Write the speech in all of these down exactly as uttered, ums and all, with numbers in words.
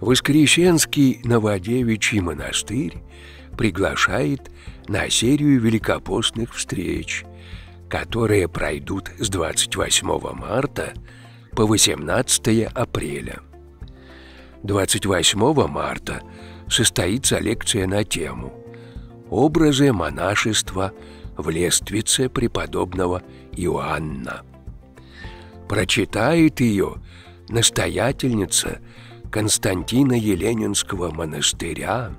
Воскресенский Новодевичий монастырь приглашает на серию великопостных встреч, которые пройдут с двадцать восьмого марта по восемнадцатое апреля. двадцать восьмого марта состоится лекция на тему «Образы монашества в Лествице преподобного Иоанна». Прочитает ее настоятельница Константина Еленинского монастыря,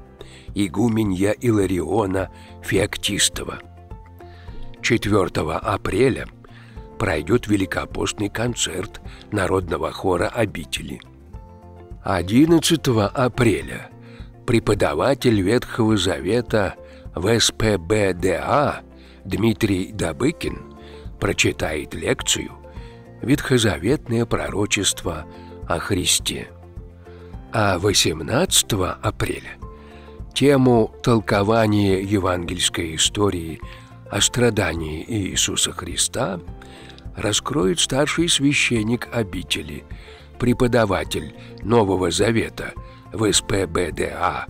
игуменья Илариона Феоктистова. четвёртого апреля пройдет великопостный концерт народного хора обители. одиннадцатого апреля преподаватель Ветхого Завета в эс пэ бэ дэ а Дмитрий Добыкин прочитает лекцию «Ветхозаветное пророчество о Христе». А восемнадцатого апреля тему «Толкование евангельской истории о страдании Иисуса Христа» раскроет старший священник обители, преподаватель Нового Завета в эс пэ бэ дэ а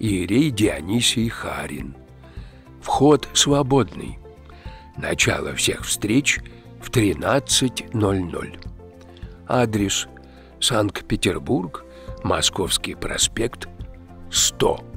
Ирий Дионисий Харин. Вход свободный. Начало всех встреч в тринадцать ноль ноль. Адрес: Санкт-Петербург, Московский проспект, сто.